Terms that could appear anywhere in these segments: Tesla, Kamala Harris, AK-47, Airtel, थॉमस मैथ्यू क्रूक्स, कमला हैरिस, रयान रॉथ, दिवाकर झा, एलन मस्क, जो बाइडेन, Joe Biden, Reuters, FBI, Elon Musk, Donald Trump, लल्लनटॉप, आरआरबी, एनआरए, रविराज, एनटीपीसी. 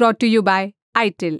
brought to you by Airtel.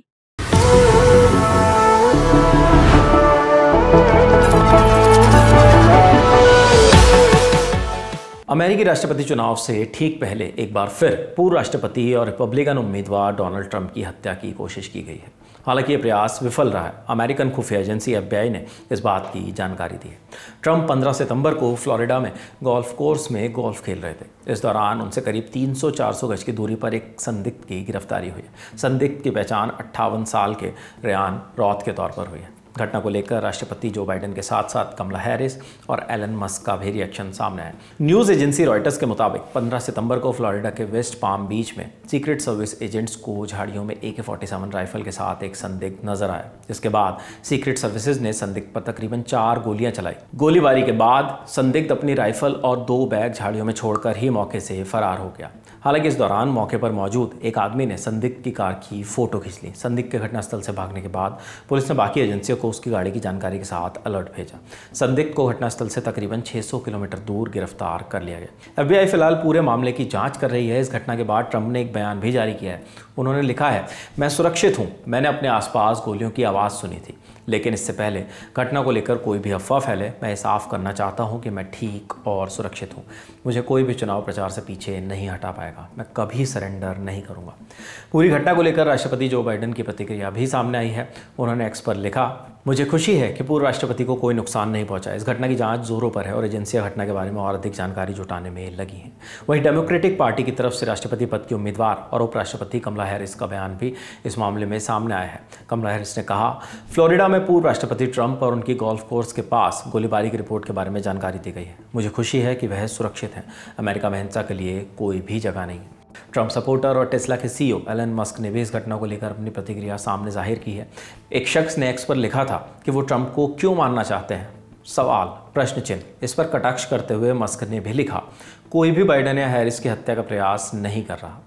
अमेरिकी राष्ट्रपति चुनाव से ठीक पहले एक बार फिर पूर्व राष्ट्रपति और रिपब्लिकन उम्मीदवार डोनाल्ड ट्रंप की हत्या की कोशिश की गई है। हालांकि ये प्रयास विफल रहा है। अमेरिकन खुफिया एजेंसी एफबीआई ने इस बात की जानकारी दी है। ट्रंप 15 सितंबर को फ्लोरिडा में गोल्फ कोर्स में गोल्फ खेल रहे थे। इस दौरान उनसे करीब 300-400 गज की दूरी पर एक संदिग्ध की गिरफ्तारी हुई। संदिग्ध की पहचान 58 साल के रयान रॉथ के तौर पर हुई है। घटना को लेकर राष्ट्रपति जो बाइडेन के साथ साथ कमला हैरिस और एलन मस्क का भी रिएक्शन सामने आया। न्यूज़ एजेंसी रॉयटर्स के मुताबिक 15 सितंबर को फ्लोरिडा के वेस्ट पाम बीच में सीक्रेट सर्विस एजेंट्स को झाड़ियों में AK-47 राइफल के साथ एक संदिग्ध नजर आया। इसके बाद सीक्रेट सर्विसेज ने संदिग्ध पर तकरीबन 4 गोलियां चलाई। गोलीबारी के बाद संदिग्ध अपनी राइफल और 2 बैग झाड़ियों में छोड़कर ही मौके से फरार हो गया। हालांकि इस दौरान मौके पर मौजूद एक आदमी ने संदिग्ध की कार की फोटो खींच ली। संदिग्ध के घटनास्थल से भागने के बाद पुलिस ने बाकी एजेंसियों को उसकी गाड़ी की जानकारी के साथ अलर्ट भेजा। संदिग्ध को घटनास्थल से तकरीबन 600 किलोमीटर दूर गिरफ्तार कर लिया गया। एफबीआई फिलहाल पूरे मामले की जांच कर रही है। इस घटना के बाद ट्रंप ने एक बयान भी जारी किया है। उन्होंने लिखा है, मैं सुरक्षित हूं, मैंने अपने आसपास गोलियों की आवाज़ सुनी थी, लेकिन इससे पहले घटना को लेकर कोई भी अफवाह फैले, मैं ये साफ करना चाहता हूं कि मैं ठीक और सुरक्षित हूं। मुझे कोई भी चुनाव प्रचार से पीछे नहीं हटा पाएगा। मैं कभी सरेंडर नहीं करूंगा। पूरी घटना को लेकर राष्ट्रपति जो बाइडेन की प्रतिक्रिया भी सामने आई है। उन्होंने एक्स पर लिखा, मुझे खुशी है कि पूर्व राष्ट्रपति को कोई नुकसान नहीं पहुंचा। इस घटना की जांच जोरों पर है और एजेंसियां घटना के बारे में और अधिक जानकारी जुटाने में लगी हैं। वहीं डेमोक्रेटिक पार्टी की तरफ से राष्ट्रपति पद की उम्मीदवार और उपराष्ट्रपति कमला हैरिस का बयान भी इस मामले में सामने आया है। कमला हैरिस ने कहा, फ्लोरिडा में पूर्व राष्ट्रपति ट्रंप और उनकी गोल्फ कोर्स के पास गोलीबारी की रिपोर्ट के बारे में जानकारी दी गई है। मुझे खुशी है कि वह सुरक्षित हैं। अमेरिका में हिंसा के लिए कोई भी जगह नहीं। ट्रंप सपोर्टर और टेस्ला के सीईओ एलन मस्क ने भी इस घटना को लेकर अपनी प्रतिक्रिया सामने जाहिर की है। एक शख्स ने एक्स पर लिखा था कि वो ट्रंप को क्यों मानना चाहते हैं? इस पर कटाक्ष करते हुए मस्क ने भी लिखा, कोई भी बाइडेन या हैरिस की हत्या का प्रयास नहीं कर रहा।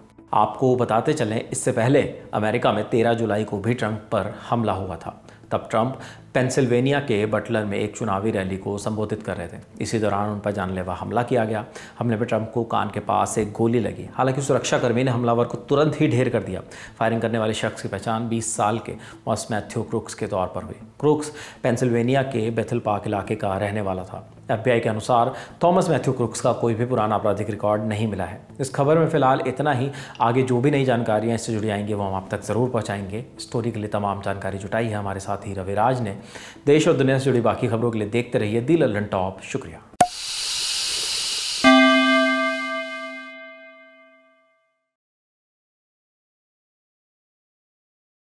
आपको बताते चलें, इससे पहले अमेरिका में 13 जुलाई को भी ट्रंप पर हमला हुआ था। तब ट्रंप पेंसिल्वेनिया के बटलर में एक चुनावी रैली को संबोधित कर रहे थे। इसी दौरान उन पर जानलेवा हमला किया गया। हमले पर ट्रंप को कान के पास एक गोली लगी। हालांकि सुरक्षाकर्मी ने हमलावर को तुरंत ही ढेर कर दिया। फायरिंग करने वाले शख्स की पहचान 20 साल के थॉमस मैथ्यू क्रूक्स के तौर पर हुई। क्रूक्स पेंसिल्वेनिया के बेथल पार्क इलाके का रहने वाला था। एफबीआई के अनुसार थॉमस मैथ्यू क्रूक्स का कोई भी पुराना आपराधिक रिकॉर्ड नहीं मिला है। इस खबर में फिलहाल इतना ही। आगे जो भी नई जानकारियाँ इससे जुड़ी आएंगी वो हम आप तक ज़रूर पहुँचाएंगे। स्टोरी के लिए तमाम जानकारी जुटाई है हमारे साथ ही रविराज ने। देश और दुनिया से जुड़ी बाकी खबरों के लिए देखते रहिए द लल्लनटॉप। शुक्रिया।